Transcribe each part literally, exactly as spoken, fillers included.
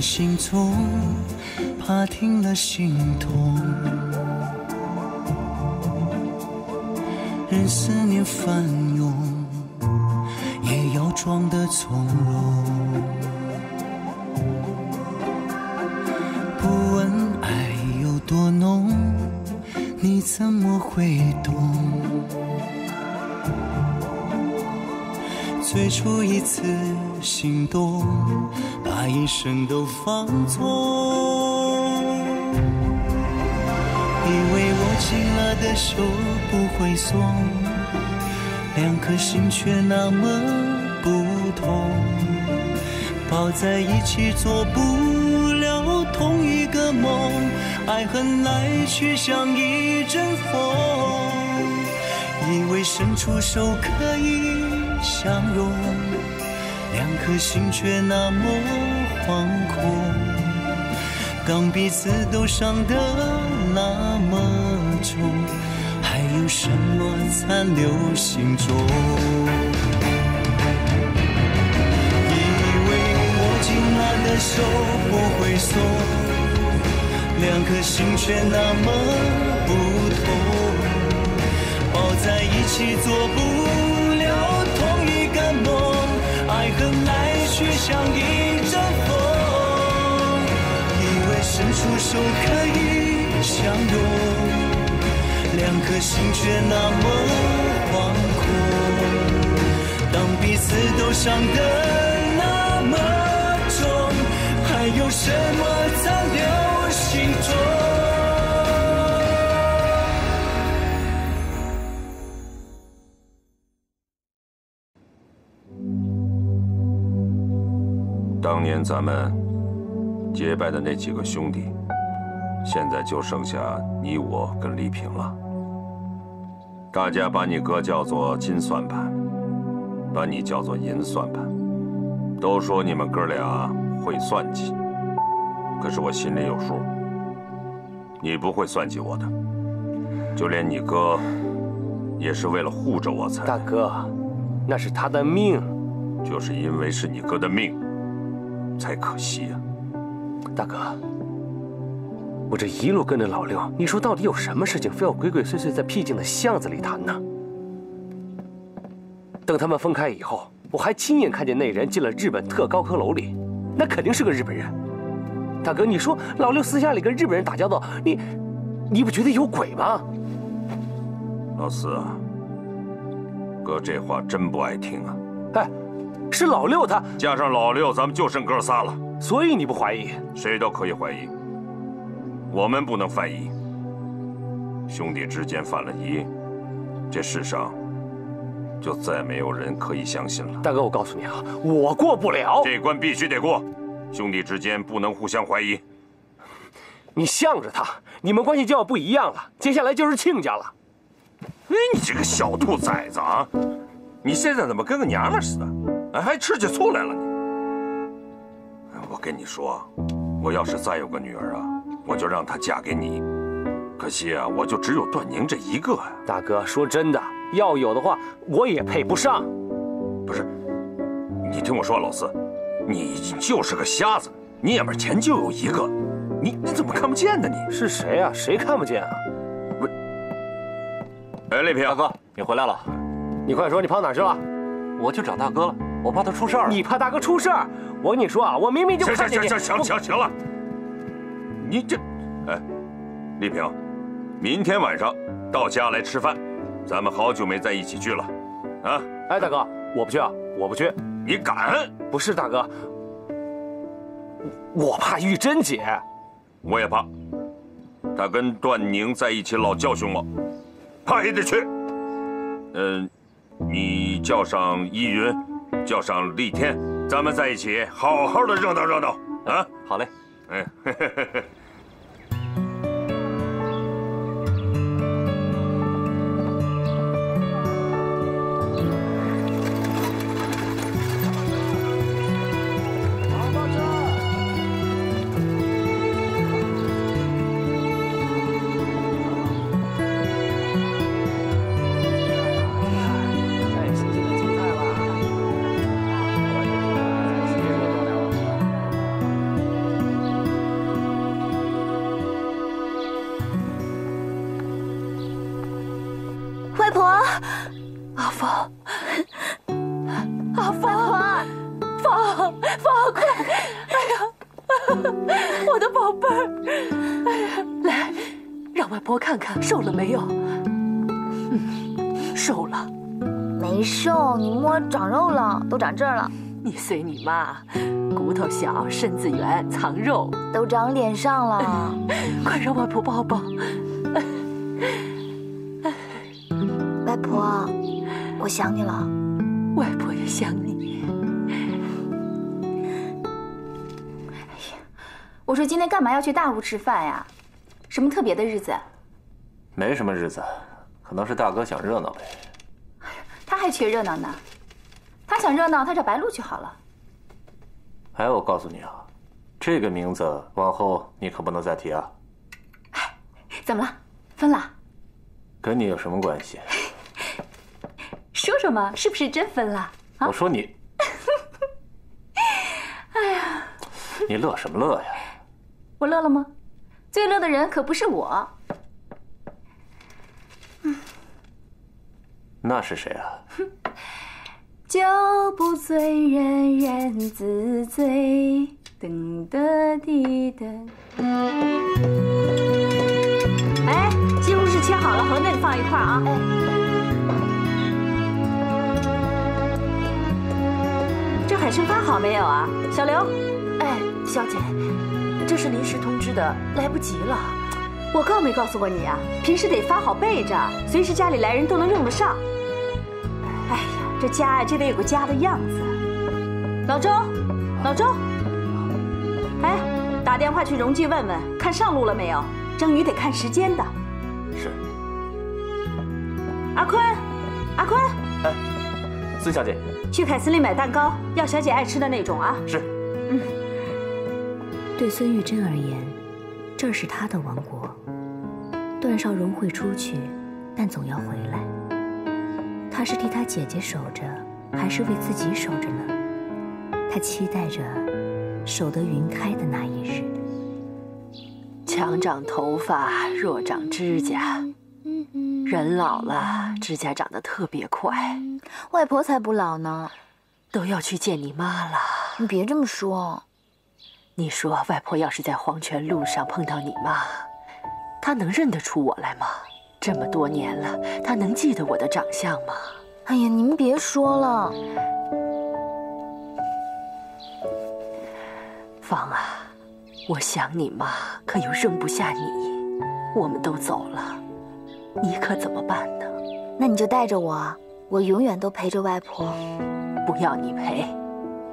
人心中，怕听了心痛。任思念翻涌，也要装得从容。不问爱有多浓，你怎么会懂？最初一次心动，把一生都放纵。以为握紧了的手不会松，两颗心却那么不同。抱在一起做不了同一个梦，爱恨来去像一阵风。以为伸出手可以相拥，两颗心却那么惶恐。当彼此都伤得那么重，还有什么残留心中？以为握紧了的手不会松，两颗心却那么不同。在一起做不了同一个梦，爱恨来去像一阵风。以为伸出手可以相拥，两颗心却那么惶恐。当彼此都伤得那么重，还有什么残留心中？当年咱们结拜的那几个兄弟，现在就剩下你我跟黎平了。大家把你哥叫做金算盘，把你叫做银算盘，都说你们哥俩会算计。可是我心里有数，你不会算计我的，就连你哥也是为了护着我才。大哥，那是他的命。就是因为是你哥的命。才可惜呀、啊，大哥，我这一路跟着老六，你说到底有什么事情非要鬼鬼祟祟在僻静的巷子里谈呢？等他们分开以后，我还亲眼看见那人进了日本特高科楼里，那肯定是个日本人。大哥，你说老六私下里跟日本人打交道，你，你不觉得有鬼吗？老四啊，哥这话真不爱听啊。哎。是老六他加上老六，咱们就剩哥仨了。所以你不怀疑？谁都可以怀疑，我们不能犯疑。兄弟之间犯了疑，这世上就再没有人可以相信了。大哥，我告诉你啊，我过不了这关，必须得过。兄弟之间不能互相怀疑。你向着他，你们关系就要不一样了，接下来就是亲家了。哎，你这个小兔崽子啊！你现在怎么跟个娘们似的？哎，还吃起醋来了你！我跟你说，我要是再有个女儿啊，我就让她嫁给你。可惜啊，我就只有段宁这一个呀、啊。大哥，说真的，要有的话，我也配不上。不是，你听我说，老四，你就是个瞎子，你眼门前就有一个，你你怎么看不见呢你？你是谁啊？谁看不见啊？不是。哎，丽萍，大哥，你回来了，你快说，你跑哪去了？我去找大哥了，我怕他出事儿。你怕大哥出事儿？我跟你说啊，我明明就看见你。行行行行行行了，你这，哎，丽萍，明天晚上到家来吃饭，咱们好久没在一起聚了，啊？哎，大哥，我不去啊，我不去。你敢？不是大哥，我怕玉珍姐。我也怕，她跟段宁在一起老教训我，怕也得去。嗯。你叫上依云，叫上厉天，咱们在一起好好的热闹热闹啊！好嘞，嗯。阿凤，阿凤，凤凤，快！哎呀，我的宝贝儿，哎呀，来，让外婆看看瘦了没有？嗯，瘦了，没瘦，你摸长肉了，都长这儿了。你随你妈，骨头小，身子圆，藏肉，都长脸上了。快让外婆抱抱。 外婆，我想你了。外婆也想你。哎呀，我说今天干嘛要去大屋吃饭呀？什么特别的日子？没什么日子，可能是大哥想热闹呗。他还缺热闹呢。他想热闹，他找白鹿去好了。哎，我告诉你啊，这个名字往后你可不能再提啊。哎，怎么了？分了？跟你有什么关系？ 说说嘛，是不是真分了？啊、我说你，哎呀，你乐什么乐呀？我乐了吗？最乐的人可不是我。嗯，那是谁啊？酒不醉人人自醉，噔的滴噔。哎，西红柿切好了，和那个放一块儿啊。哎。 这海参发好没有啊，小刘？哎，小姐，这是临时通知的，来不及了。我告没告诉过你啊？平时得发好备着，随时家里来人都能用得上。哎呀，这家呀，这得有个家的样子。老周，老周，哎，打电话去荣记问问，看上路了没有？蒸鱼得看时间的。是。阿坤，阿坤。哎，孙小姐。 去凯司令买蛋糕，要小姐爱吃的那种啊！是，嗯。对孙玉珍而言，这是她的王国。段少荣会出去，但总要回来。他是替他姐姐守着，还是为自己守着呢？他期待着守得云开的那一日。强长头发，弱长指甲。 人老了，指甲长得特别快。外婆才不老呢，都要去见你妈了。你别这么说。你说外婆要是在黄泉路上碰到你妈，她能认得出我来吗？这么多年了，她能记得我的长相吗？哎呀，您别说了。芳啊，我想你妈，可又扔不下你。我们都走了。 你可怎么办呢？那你就带着我，我永远都陪着外婆。不要你陪，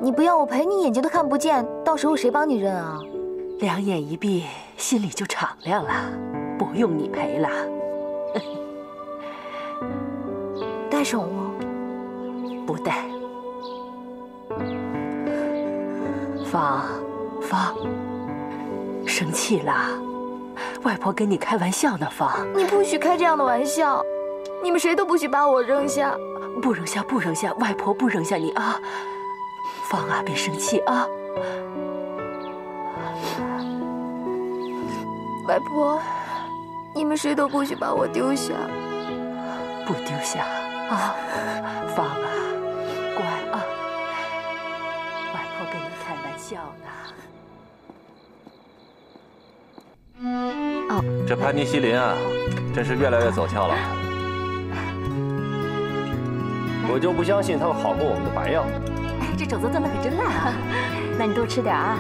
你不要我陪你，眼睛都看不见，到时候谁帮你认啊？两眼一闭，心里就敞亮了，不用你陪了。带上我？不带。芳，芳，生气了。 外婆跟你开玩笑呢，芳。你不许开这样的玩笑，你们谁都不许把我扔下。不扔下，不扔下，外婆不扔下你啊！芳啊，别生气啊！外婆，你们谁都不许把我丢下。不丢下啊，芳啊，乖啊！外婆跟你开玩笑呢。 哦，这潘尼西林啊，真是越来越走俏了。我就不相信他们好过我们的白药。这肘子炖的可真辣啊！那你多吃点啊。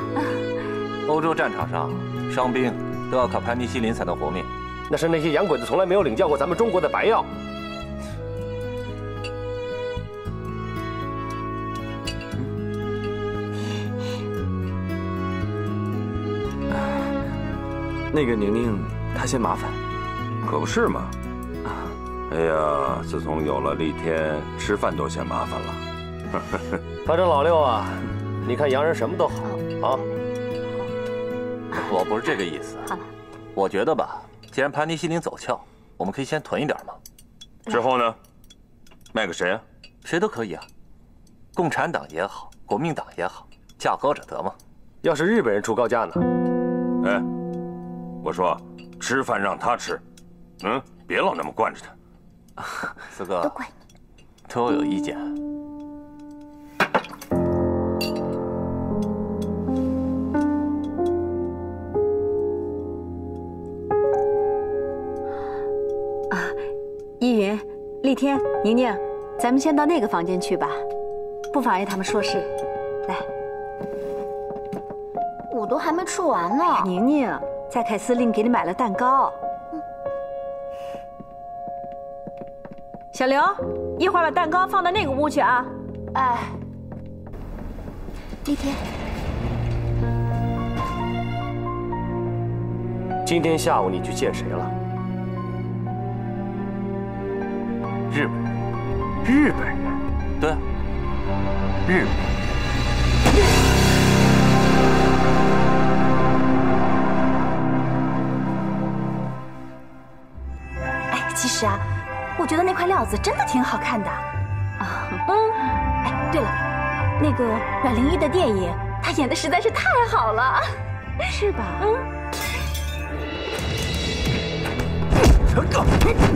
欧洲战场上，伤兵都要靠潘尼西林才能活命。那是那些洋鬼子从来没有领教过咱们中国的白药。嗯 那个宁宁，她嫌麻烦，可不是嘛。哎呀，自从有了丽天，吃饭都嫌麻烦了。反正老六啊，你看洋人什么都好啊。我不是这个意思。好了，我觉得吧，既然盘尼西林走俏，我们可以先囤一点嘛。之后呢，卖给谁啊？谁都可以啊，共产党也好，国民党也好，价高者得嘛。要是日本人出高价呢？哎。 我说，吃饭让他吃，嗯，别老那么惯着他。四哥，都怪你。对我有意见。啊，依云、丽天、宁宁，咱们先到那个房间去吧，不妨碍他们说事。来，我都还没吃完呢。宁宁，在凯司令给你买了蛋糕。 小刘，一会儿把蛋糕放到那个屋去啊！哎，丽天，今天下午你去见谁了？日本人，日本人，对，日本人。 我觉得那块料子真的挺好看的，啊，嗯，哎，对了，那个阮玲玉的电影，她演的实在是太好了，是吧？嗯。坐下，坐下。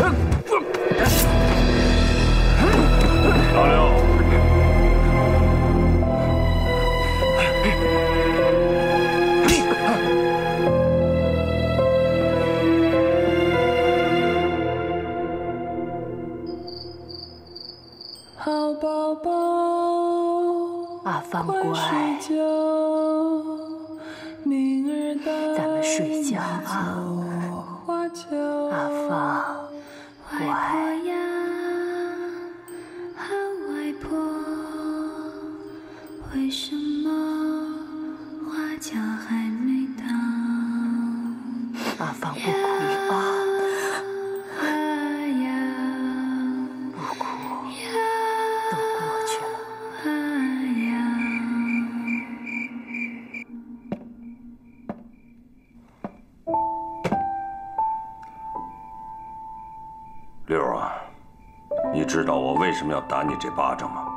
老刘，方乖，咱们睡觉啊，阿芳，乖。 为什么要打你这巴掌吗？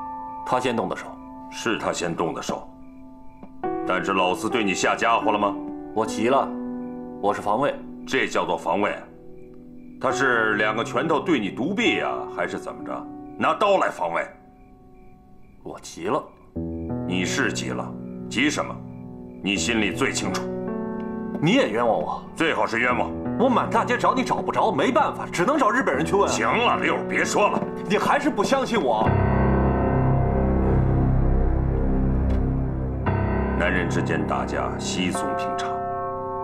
他先动的手，是他先动的手。但是老四对你下家伙了吗？我急了，我是防卫，这叫做防卫。他是两个拳头对你独臂呀、啊，还是怎么着？拿刀来防卫？我急了，你是急了，急什么？你心里最清楚。你也冤枉我，最好是冤枉。 我满大街找你找不着，没办法，只能找日本人去问。行了，六，别说了，你还是不相信我。男人之间打架稀松平常，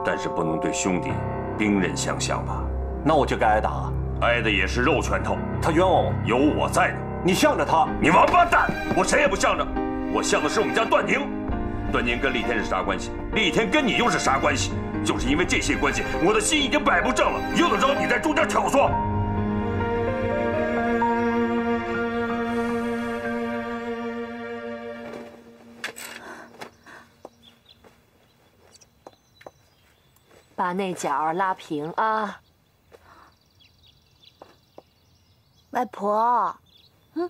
但是不能对兄弟兵刃相向吧？那我就该挨打啊，挨的也是肉拳头。他冤枉我，有我在呢。你向着他，你王八蛋！我谁也不向着，我向的是我们家段宁。段宁跟厉天是啥关系？厉天跟你又是啥关系？ 就是因为这些关系，我的心已经摆不正了，用得着你在中间挑唆？把那角拉平啊！外婆，嗯，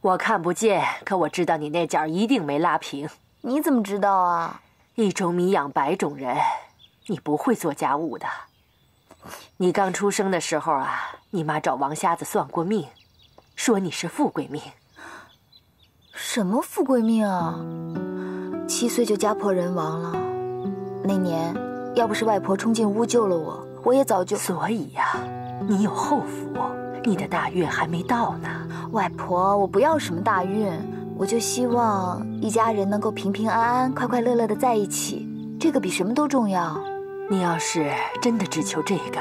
我看不见，可我知道你那角一定没拉平。你怎么知道啊？一种米养百种人。 你不会做家务的。你刚出生的时候啊，你妈找王瞎子算过命，说你是富贵命。什么富贵命啊？七岁就家破人亡了。那年要不是外婆冲进屋救了我，我也早就……所以呀、啊，你有后福，你的大运还没到呢。外婆，我不要什么大运，我就希望一家人能够平平安安、快快乐乐的在一起，这个比什么都重要。 你要是真的只求这个，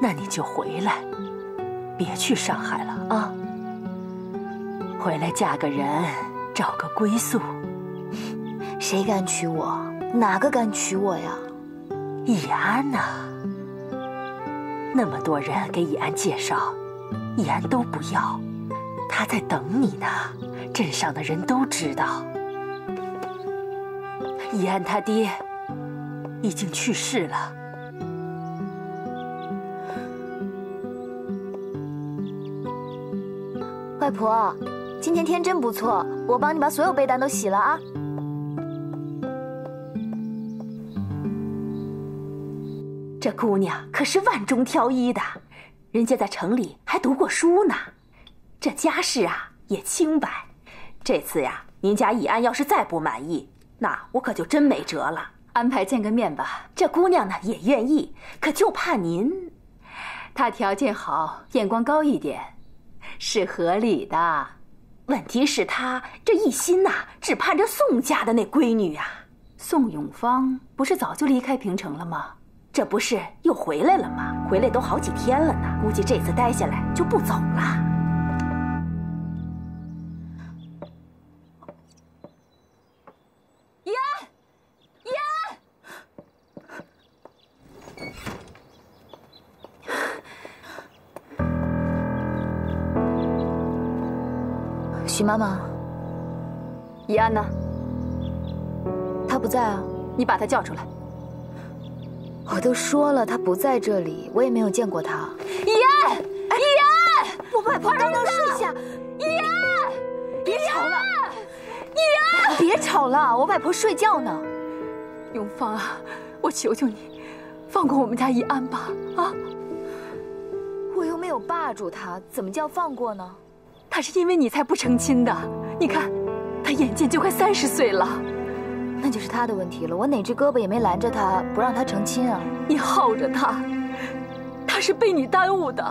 那你就回来，别去上海了啊！回来嫁个人，找个归宿。谁敢娶我？哪个敢娶我呀？以安呐，那么多人给以安介绍，以安都不要，他在等你呢，镇上的人都知道。以安他爹已经去世了。 外婆，今天天真不错，我帮你把所有被单都洗了啊。这姑娘可是万中挑一的，人家在城里还读过书呢，这家世啊也清白。这次呀，您家以安要是再不满意，那我可就真没辙了。安排见个面吧，这姑娘呢也愿意，可就怕您，她条件好，眼光高一点。 是合理的，问题是他这一心呐、啊，只盼着宋家的那闺女啊。宋永芳不是早就离开平城了吗？这不是又回来了吗？回来都好几天了呢，估计这次待下来就不走了。以安，以安。 徐妈妈，以安呢？她不在啊，你把她叫出来。我都说了，她不在这里，我也没有见过她。以安，以安，我外婆让她睡下。以安，别吵了。以安，别吵了，我外婆睡觉呢。永芳啊，我求求你，放过我们家以安吧！啊，我又没有霸住她，怎么叫放过呢？ 他是因为你才不成亲的，你看，他眼见就快三十岁了，那就是他的问题了。我哪只胳膊也没拦着他，不让他成亲啊！你耗着他，他是被你耽误的。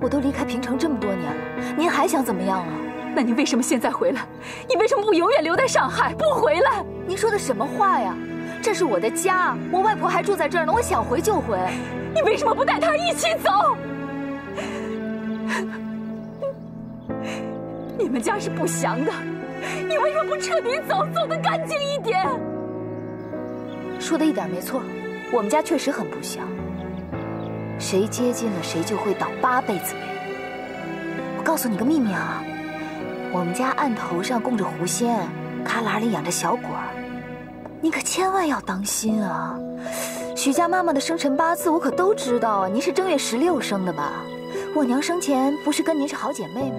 我都离开平城这么多年了，您还想怎么样啊？那你为什么现在回来？你为什么不永远留在上海，不回来？您说的什么话呀？这是我的家，我外婆还住在这儿呢，我想回就回。你为什么不带她一起走？ 你们家是不祥的，你为什么不彻底走，走得干净一点？说的一点没错，我们家确实很不祥，谁接近了谁就会倒八辈子霉。我告诉你个秘密啊，我们家案头上供着狐仙，旮旯里养着小鬼儿，你可千万要当心啊！许家妈妈的生辰八字我可都知道啊，您是正月十六生的吧？ 我娘生前不是跟您是好姐妹吗？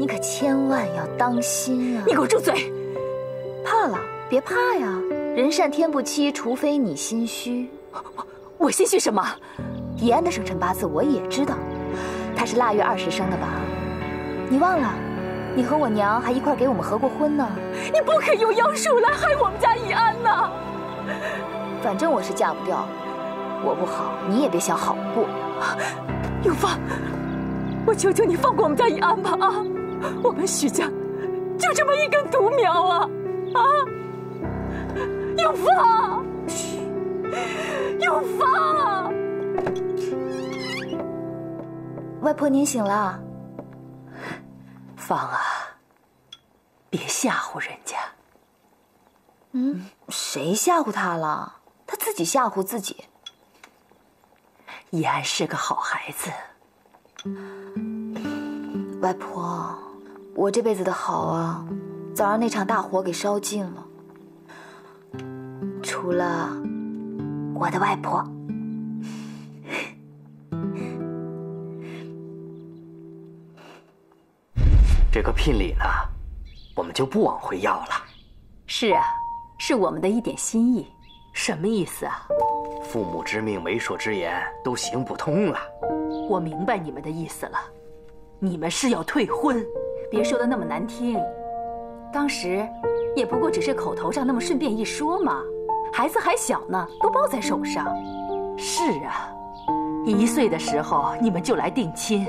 你可千万要当心啊！你给我住嘴！怕了？别怕呀！人善天不欺，除非你心虚。我, 我心虚什么？以安的生辰八字我也知道，她是腊月二十生的吧？你忘了？你和我娘还一块给我们合过婚呢。你不可以用妖术来害我们家以安呐！反正我是嫁不掉，我不好，你也别想好过。永芳。 我求求你放过我们家以安吧！啊，我们许家就这么一根独苗啊！啊，永芳，永芳，外婆您醒了。芳啊，别吓唬人家。嗯，谁吓唬他了？他自己吓唬自己。以安是个好孩子。 外婆，我这辈子的好啊，早让那场大火给烧尽了。除了我的外婆，这个聘礼呢，我们就不往回要了。是啊，是我们的一点心意。什么意思啊？父母之命，媒妁之言，都行不通了。我明白你们的意思了。 你们是要退婚，别说的那么难听。当时也不过只是口头上那么顺便一说嘛。孩子还小呢，都抱在手上。是啊，一岁的时候你们就来定亲，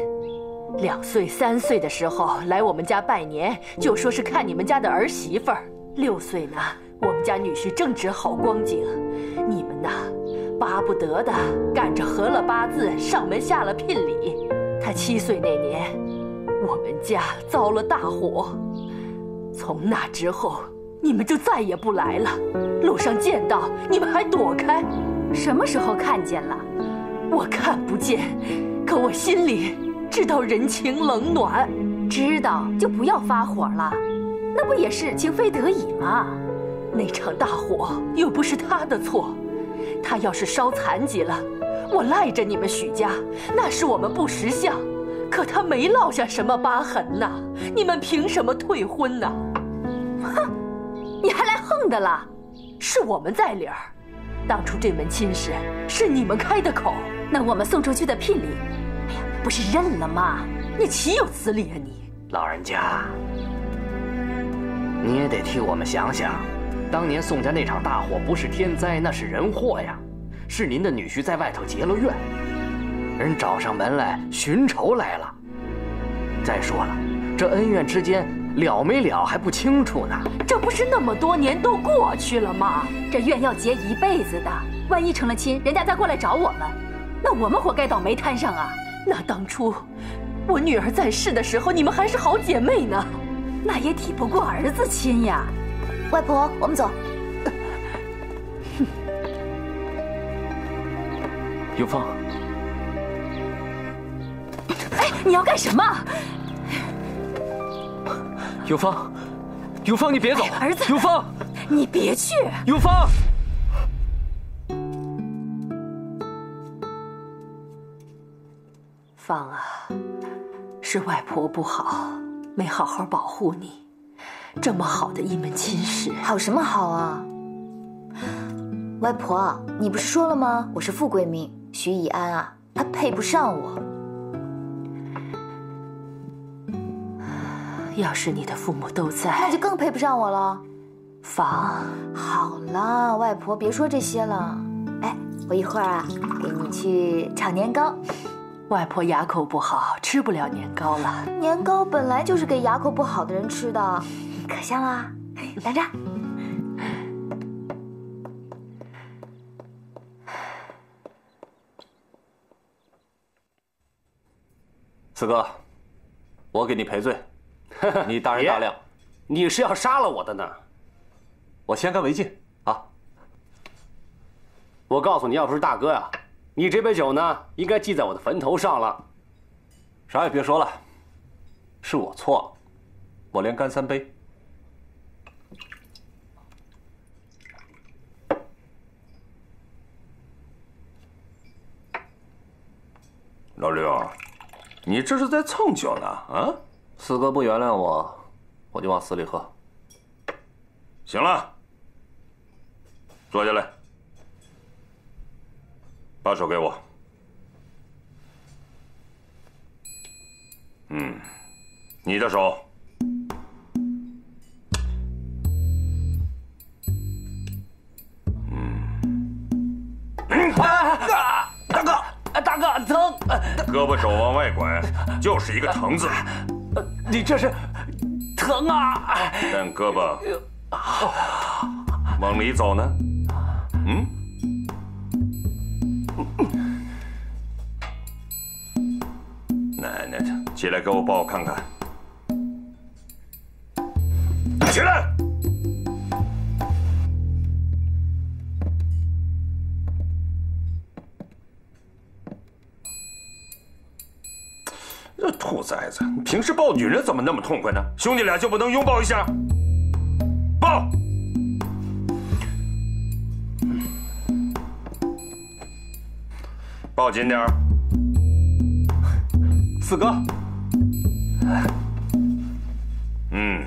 两岁、三岁的时候来我们家拜年，就说是看你们家的儿媳妇儿。六岁呢，我们家女婿正值好光景，你们呐，巴不得的赶着合了八字，上门下了聘礼。 他七岁那年，我们家遭了大火。从那之后，你们就再也不来了。路上见到你们还躲开，什么时候看见了？我看不见，可我心里知道人情冷暖。知道就不要发火了，那不也是情非得已吗？那场大火又不是他的错，他要是烧残疾了，我赖着你们许家，那是我们不识相。可他没落下什么疤痕呐，你们凭什么退婚呢？哼，你还来横的了？是我们在理儿，当初这门亲事是你们开的口，那我们送出去的聘礼，哎呀，不是认了吗？ 你岂有此理啊你！老人家，你也得替我们想想，当年宋家那场大火不是天灾，那是人祸呀，是您的女婿在外头结了怨，人找上门来寻仇来了。再说了，这恩怨之间了没了还不清楚呢。这不是那么多年都过去了吗？这怨要结一辈子的，万一成了亲，人家再过来找我们，那我们活该倒霉摊上啊！那当初 我女儿在世的时候，你们还是好姐妹呢，那也抵不过儿子亲呀。外婆，我们走。永芳，哎，你要干什么？永芳，永芳，你别走！哎、儿子，永芳，你别去！永芳。 芳啊，是外婆不好，没好好保护你。这么好的一门亲事，好什么好啊？外婆，你不是说了吗？我是富贵命，徐以安啊，他配不上我。要是你的父母都在，那就更配不上我了。芳，好了，外婆别说这些了。哎，我一会儿啊，给你去炒年糕。 外婆牙口不好，吃不了年糕了。年糕本来就是给牙口不好的人吃的，可香啦！拿着。四哥，我给你赔罪，你大人大量，你是要杀了我的呢。我先干为敬啊！我告诉你，要不是大哥呀、啊。 你这杯酒呢，应该记在我的坟头上了。啥也别说了，是我错了，我连干三杯。老六，你这是在蹭酒呢？啊！四哥不原谅我，我就往死里喝。行了，坐下来。 把手给我。嗯，你的手。嗯。啊！大哥，大哥，疼！胳膊肘往外拐，就是一个疼字。你这是疼啊！但胳膊往里走呢？嗯。 奶奶的，起来给我抱我看看！起来！这兔崽子，你平时抱女人怎么那么痛快呢？兄弟俩就不能拥抱一下？抱！ 抱紧点儿，四哥。嗯，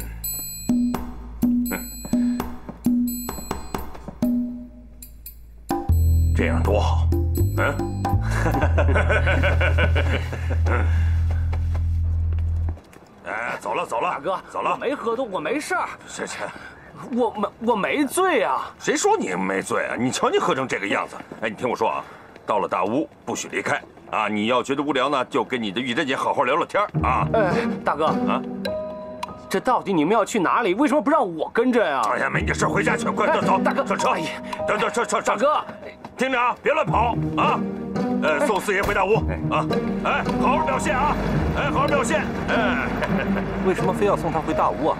这样多好，嗯。哎，走了走了，大哥，走了。我没喝多，我没事儿。这这。 我没我没醉啊！谁说你没醉啊？你瞧你喝成这个样子！哎，你听我说啊。 到了大屋不许离开啊！你要觉得无聊呢，就跟你的玉珍姐好好聊聊天啊！哎，大哥啊，这到底你们要去哪里？为什么不让我跟着呀？哎呀，没你的事，回家去，快走！大哥，上车！等等，上上上！大哥，听着啊，别乱跑啊！呃，送四爷回大屋啊！哎，好好表现啊！哎，好好表现！哎，为什么非要送他回大屋啊？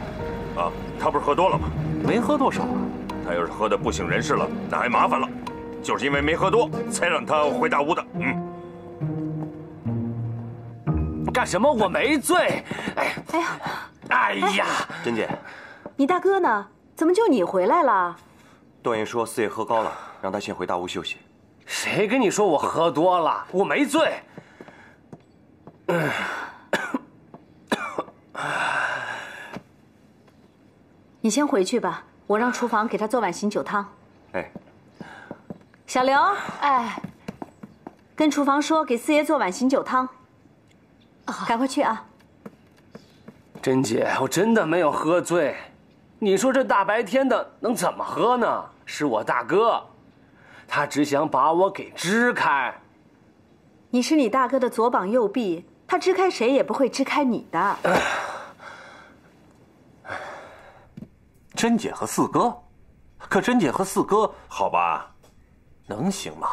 啊，他不是喝多了吗？没喝多少啊！他要是喝得不省人事了，那还麻烦了。 就是因为没喝多，才让他回大屋的。嗯，们干什么？我没醉。哎，哎呀，哎呀，甄姐，你大哥呢？怎么就你回来了？段爷说四爷喝高了，让他先回大屋休息。谁跟你说我喝多了？我没醉。嗯。 你先回去吧，我让厨房给他做碗醒酒汤。哎，小刘，哎，跟厨房说给四爷做碗醒酒汤。赶快去啊！甄姐，我真的没有喝醉，你说这大白天的能怎么喝呢？是我大哥，他只想把我给支开。你是你大哥的左膀右臂，他支开谁也不会支开你的。 甄姐和四哥，可甄姐和四哥，好吧，能行吗？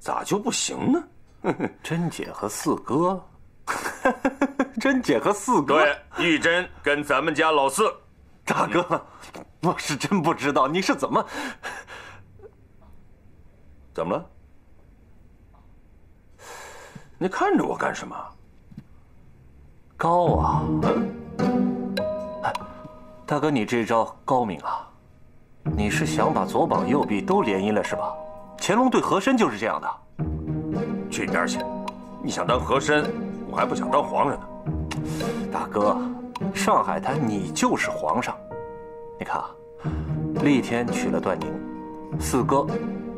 咋就不行呢？甄姐和四哥，甄姐和四哥，对，玉珍跟咱们家老四，大哥，我是真不知道你是怎么，怎么了？你看着我干什么？高啊！哎 大哥，你这招高明啊！你是想把左膀右臂都联姻了是吧？乾隆对和珅就是这样的。去一边去！你想当和珅，我还不想当皇上呢。大哥，上海滩你就是皇上。你看啊，厉天娶了段宁，四哥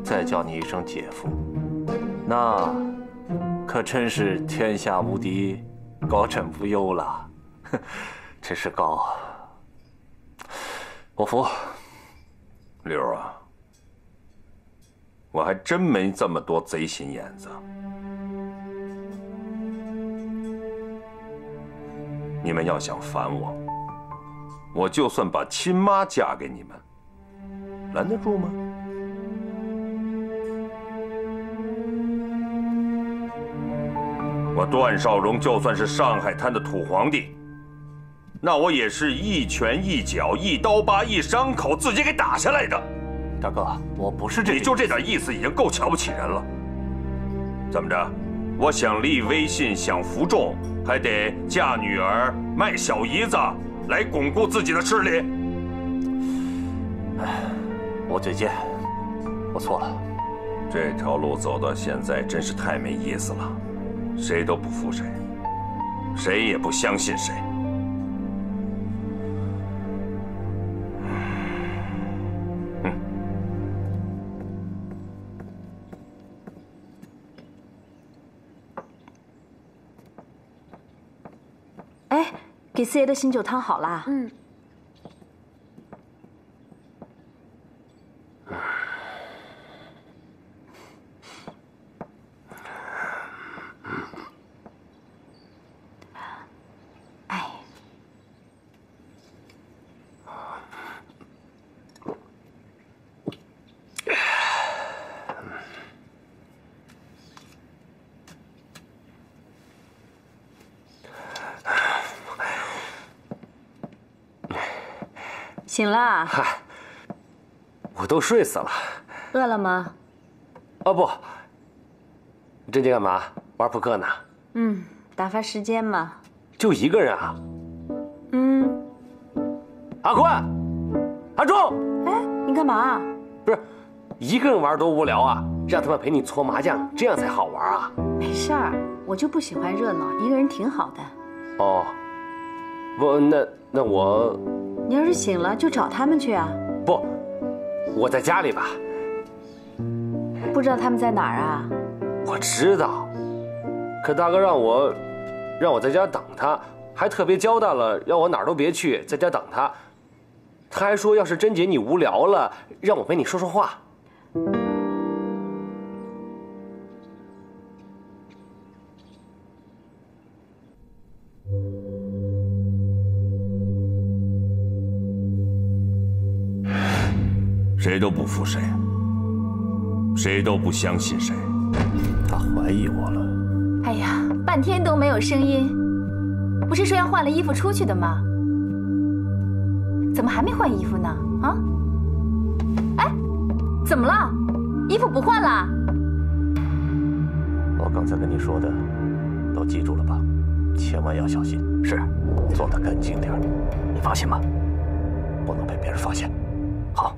再叫你一声姐夫，那可真是天下无敌，高枕无忧了。真是高啊！ 我服，刘啊，我还真没这么多贼心眼子。你们要想烦我，我就算把亲妈嫁给你们，拦得住吗？我段少荣就算是上海滩的土皇帝。 那我也是一拳一脚一刀疤一伤口自己给打下来的，大哥，我不是这，你就这点意思已经够瞧不起人了。怎么着？我想立威信，想服众，还得嫁女儿卖小姨子来巩固自己的势力。哎，我嘴贱，我错了。这条路走到现在真是太没意思了，谁都不服谁，谁也不相信谁。 给四爷的醒酒汤好了。嗯。哎。醒了，嗨，我都睡死了。饿了吗？哦不，你这干嘛？玩扑克呢？嗯，打发时间嘛。就一个人啊？嗯。阿坤，阿忠，哎，你干嘛？不是，一个人玩多无聊啊！让他们陪你搓麻将，这样才好玩啊。没事儿，我就不喜欢热闹，一个人挺好的。哦，不，那那我。 你要是醒了，就找他们去啊！不，我在家里吧。不知道他们在哪儿啊？我知道，可大哥让我，让我在家等他，还特别交代了，让我哪儿都别去，在家等他。他还说，要是甄姐你无聊了，让我陪你说说话。谁都不服谁，谁都不相信谁。他怀疑我了。哎呀，半天都没有声音，不是说要换了衣服出去的吗？怎么还没换衣服呢？啊？哎，怎么了？衣服不换了？我刚才跟你说的，都记住了吧？千万要小心。是，做得干净点儿。你放心吧，不能被别人发现。好。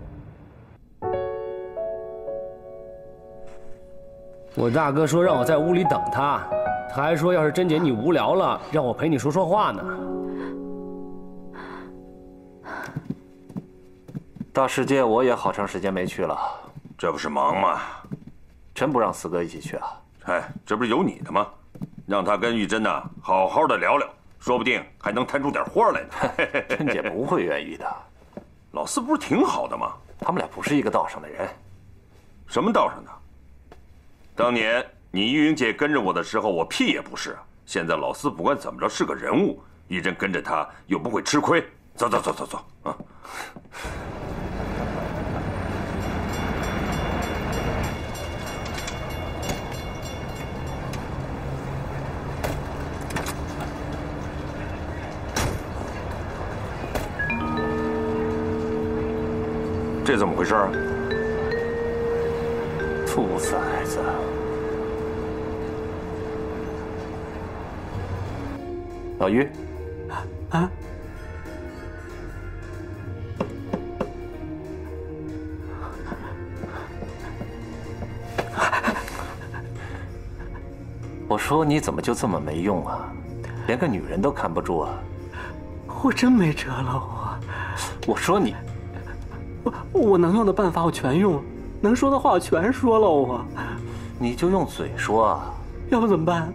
我大哥说让我在屋里等他，他还说要是珍姐你无聊了，让我陪你说说话呢。大世界我也好长时间没去了，这不是忙吗？真不让四哥一起去啊？哎，这不是有你的吗？ 让他跟玉珍呐、啊、好好的聊聊，说不定还能摊出点花来呢。珍姐不会愿意的，老四不是挺好的吗？他们俩不是一个道上的人。什么道上的？当年你玉英姐跟着我的时候，我屁也不是。现在老四不管怎么着是个人物，玉珍跟着他又不会吃亏。走走走走走啊！这怎么回事啊？兔崽子！老于，啊，我说你怎么就这么没用啊？连个女人都看不住啊！我真没辙了，我。我说你。 我能用的办法我全用了，能说的话我全说了我。你就用嘴说啊，要不怎么办？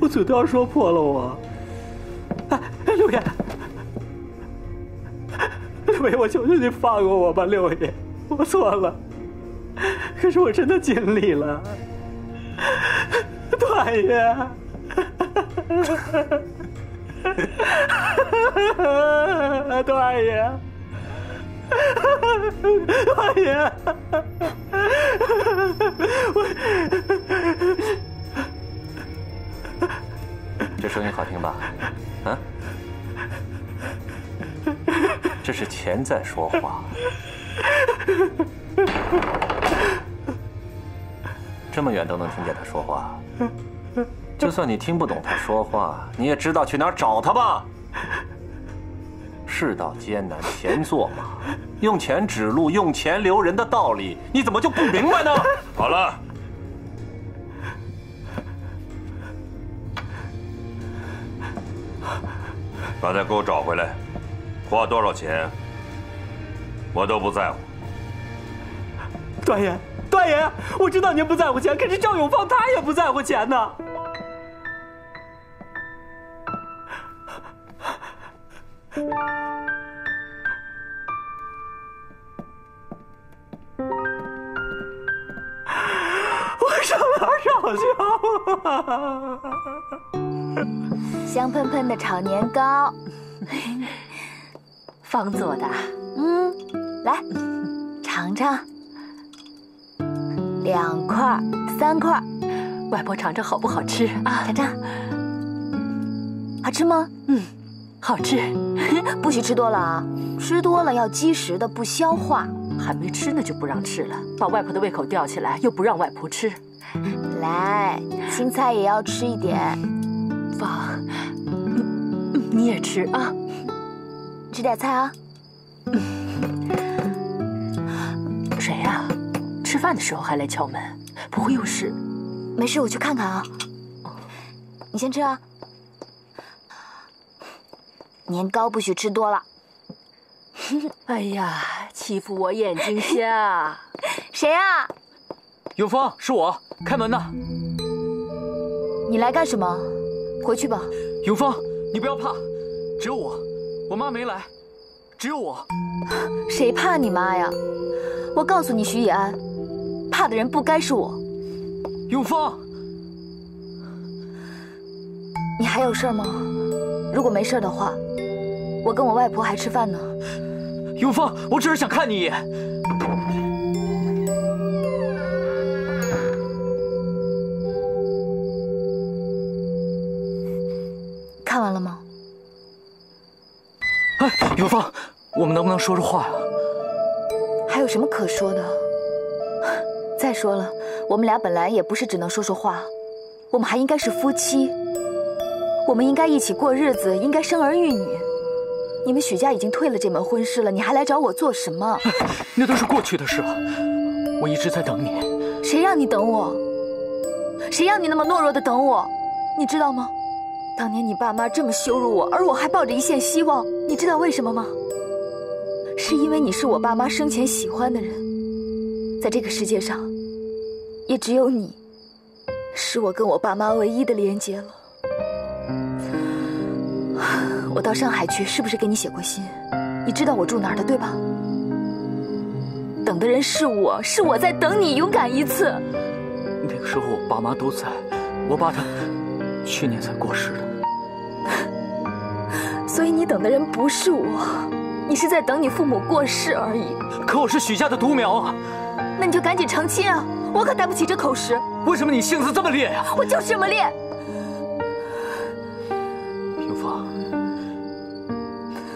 我嘴都要说破了我。哎，六爷，六爷，我求求你放过我吧，六爷，我错了。可是我真的尽力了，段爷。段爷。 段爷，我这声音好听吧？啊，这是钱在说话。这么远都能听见他说话，就算你听不懂他说话，你也知道去哪儿找他吧。 世道艰难，钱作马，用钱指路，用钱留人的道理，你怎么就不明白呢？好了，把他给我找回来，花多少钱，我都不在乎。段爷，段爷，我知道您不在乎钱，可是赵永芳他也不在乎钱呢。 香喷喷的炒年糕，方做的，嗯，来尝尝，两块三块，外婆尝尝好不好吃啊？尝尝，好吃吗？嗯，好吃，不许吃多了啊，吃多了要积食的，不消化。还没吃呢就不让吃了，把外婆的胃口吊起来，又不让外婆吃。 来，青菜也要吃一点。芳，你也吃啊，吃点菜啊。谁呀？吃饭的时候还来敲门，不会又是？没事，我去看看啊。你先吃啊。年糕不许吃多了。哎呀，欺负我眼睛瞎。谁啊？ 永芳，是我，开门呢。你来干什么？回去吧。永芳，你不要怕，只有我，我妈没来，只有我。谁怕你妈呀？我告诉你，徐以安，怕的人不该是我。永芳，你还有事吗？如果没事的话，我跟我外婆还吃饭呢。永芳，我只是想看你一眼。 看完了吗？哎，永芳，我们能不能说说话呀？还有什么可说的？再说了，我们俩本来也不是只能说说话，我们还应该是夫妻。我们应该一起过日子，应该生儿育女。你们许家已经退了这门婚事了，你还来找我做什么？那都是过去的事了。我一直在等你。谁让你等我？谁让你那么懦弱的等我？你知道吗？当年你爸妈这么羞辱我，而我还抱着一线希望，你知道为什么吗？是因为你是我爸妈生前喜欢的人，在这个世界上，也只有你，是我跟我爸妈唯一的连结了。我到上海去，是不是给你写过信？你知道我住哪儿的，对吧？等的人是我，是我在等你勇敢一次。那个时候我爸妈都在，我爸他去年才过世的。所以你等的人不是我。 你是在等你父母过世而已，可我是许家的独苗啊！那你就赶紧成亲啊！我可担不起这口实。为什么你性子这么烈呀？我就是这么烈。平芳，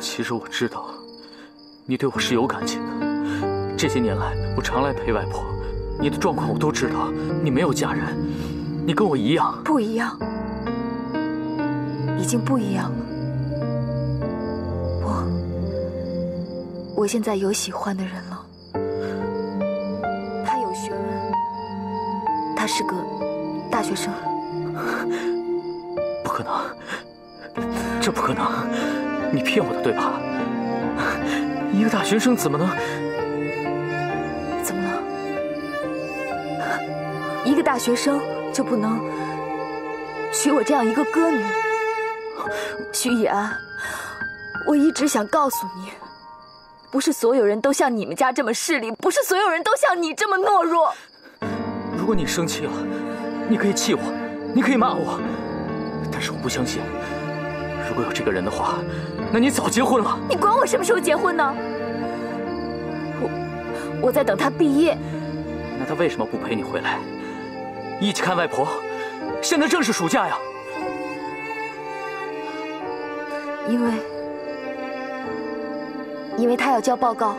其实我知道，你对我是有感情的。这些年来，我常来陪外婆，你的状况我都知道。你没有嫁人，你跟我一样。不一样，已经不一样了。我。 我现在有喜欢的人了，他有学问，他是个大学生。不可能，这不可能！你骗我的对吧？一个大学生怎么能？怎么了？一个大学生就不能娶我这样一个歌女？徐以安，我一直想告诉你。 不是所有人都像你们家这么势利，不是所有人都像你这么懦弱。如果你生气了，你可以气我，你可以骂我，但是我不相信，如果有这个人的话，那你早结婚了。你管我什么时候结婚呢？我我在等他毕业。那他为什么不陪你回来，一起看外婆？现在正是暑假呀。因为。 因为他要交报告，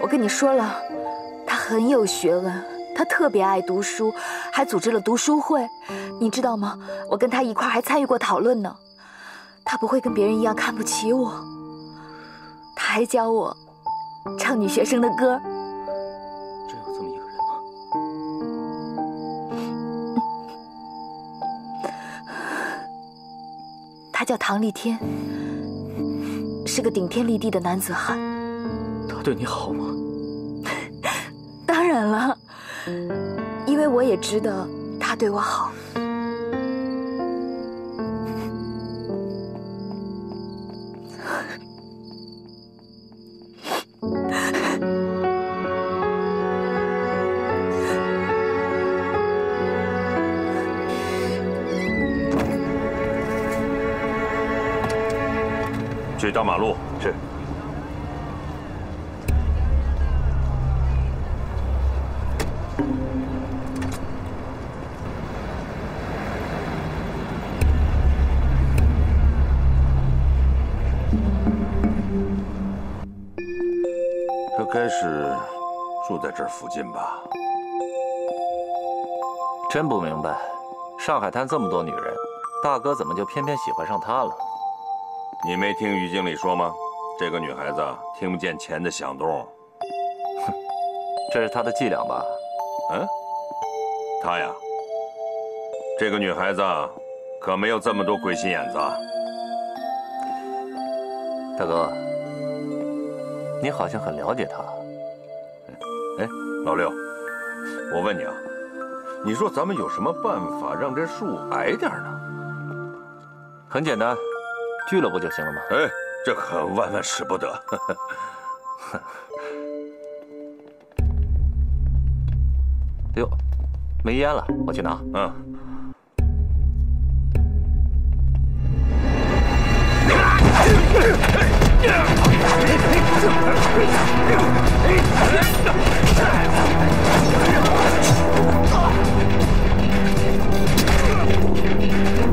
我跟你说了，他很有学问，他特别爱读书，还组织了读书会，你知道吗？我跟他一块还参与过讨论呢。他不会跟别人一样看不起我，他还教我唱女学生的歌。真有这么一个人吗？他叫唐立天。 是个顶天立地的男子汉。他对你好吗？当然了，因为我也知道他对我好。去大马路是。他该是住在这儿附近吧？真不明白，上海滩这么多女人，大哥怎么就偏偏喜欢上她了？ 你没听于经理说吗？这个女孩子听不见钱的响动。哼，这是她的伎俩吧？嗯，她呀，这个女孩子可没有这么多鬼心眼子。大哥，你好像很了解她。哎，老六，我问你啊，你说咱们有什么办法让这树矮点呢？很简单。 俱乐部就行了嘛。哎，这可万万使不得。哟，没烟了，我去拿。嗯。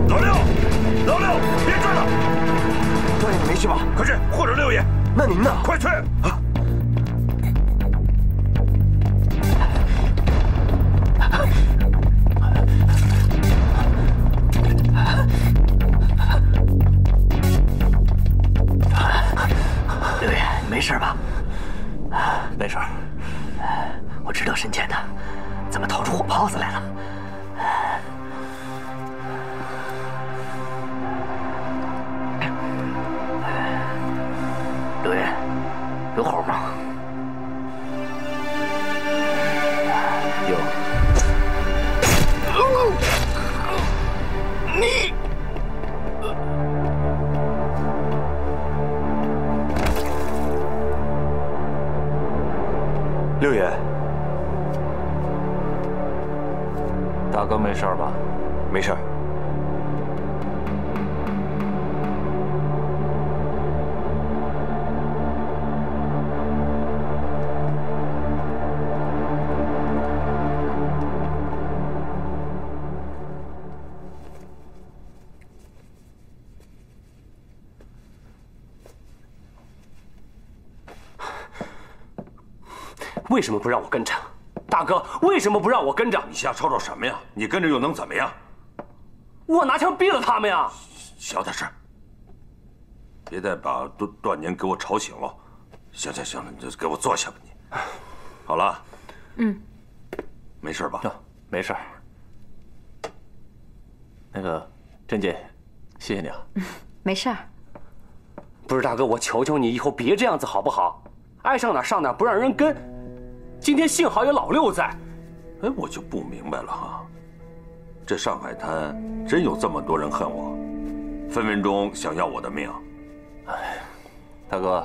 老六，老六，别追了。 少爷，你没事吧？可是，或者六爷，那您呢？快去！啊！没事吧？没事，我知道深潜的，怎么逃出火炮子来了？ 刘爷，有猴吗？有。你，六爷，大哥没事吧？没事。 为什么不让我跟着，大哥？为什么不让我跟着？你瞎吵吵什么呀？你跟着又能怎么样？我拿枪毙了他们呀！小点声，别再把段段年给我吵醒了。行行行了，你就给我坐下吧你。好了。嗯。没事吧？没事。那个，甄姐，谢谢你啊。嗯，没事。不是大哥，我求求你，以后别这样子好不好？爱上哪上哪，不让人跟。 今天幸好有老六在，哎，我就不明白了哈，这上海滩真有这么多人恨我，分分钟想要我的命。哎，大哥，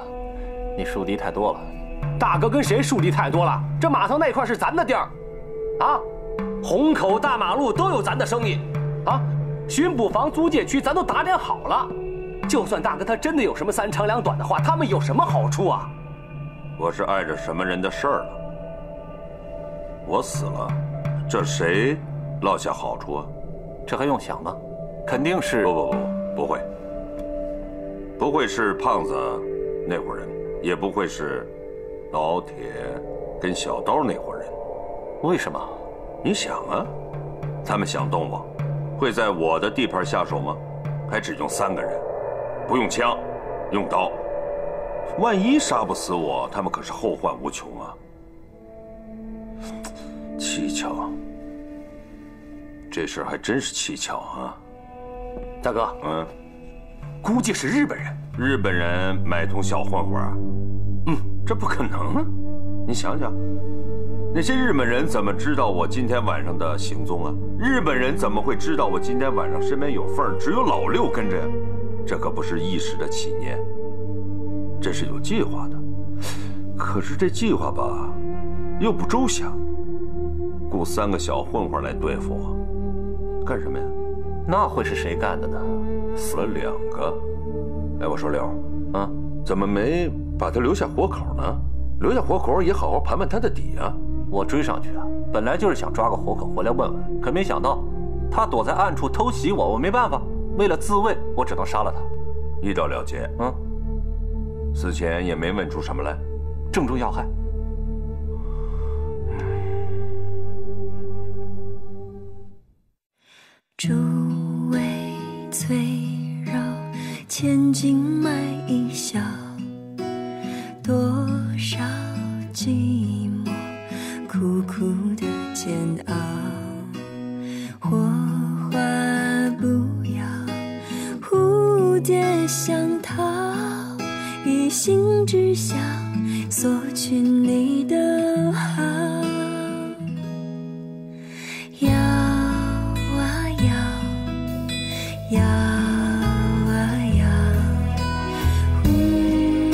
你树敌太多了。大哥跟谁树敌太多了？这码头那块是咱的地儿，啊，虹口大马路都有咱的生意，啊，巡捕房、租界区咱都打点好了。就算大哥他真的有什么三长两短的话，他们有什么好处啊？我是碍着什么人的事儿了？ 我死了，这谁落下好处啊？这还用想吗？肯定是不不不不会，不会是胖子那伙人，也不会是老铁跟小刀那伙人。为什么？你想啊，他们想动我，会在我的地盘下手吗？还只用三个人，不用枪，用刀。万一杀不死我，他们可是后患无穷啊！ 蹊跷，这事还真是蹊跷啊！大哥，嗯，估计是日本人。日本人买通小混混啊？嗯，这不可能啊！你想想，那些日本人怎么知道我今天晚上的行踪啊？日本人怎么会知道我今天晚上身边有缝，只有老六跟着？这可不是一时的起念，这是有计划的。可是这计划吧，又不周详。 雇三个小混混来对付我，干什么呀？那会是谁干的呢？死了两个。哎，我说刘啊，怎么没把他留下活口呢？留下活口也好好盘盘他的底啊！我追上去啊，本来就是想抓个活口回来问问，可没想到他躲在暗处偷袭我，我没办法，为了自卫，我只能杀了他，一刀了结。嗯，死前也没问出什么来，正中要害。 竹苇翠绕，千金买一笑。多少寂寞，苦苦的煎熬。火花不要，蝴蝶想逃。一心只想索取你的好。 摇啊摇，呼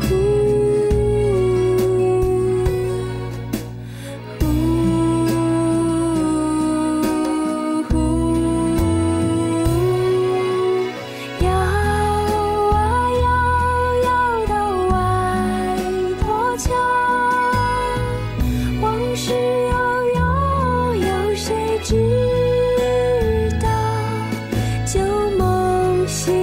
呼呼呼，摇啊摇，摇到外婆桥。往事悠悠，有谁知？ 旧梦醒。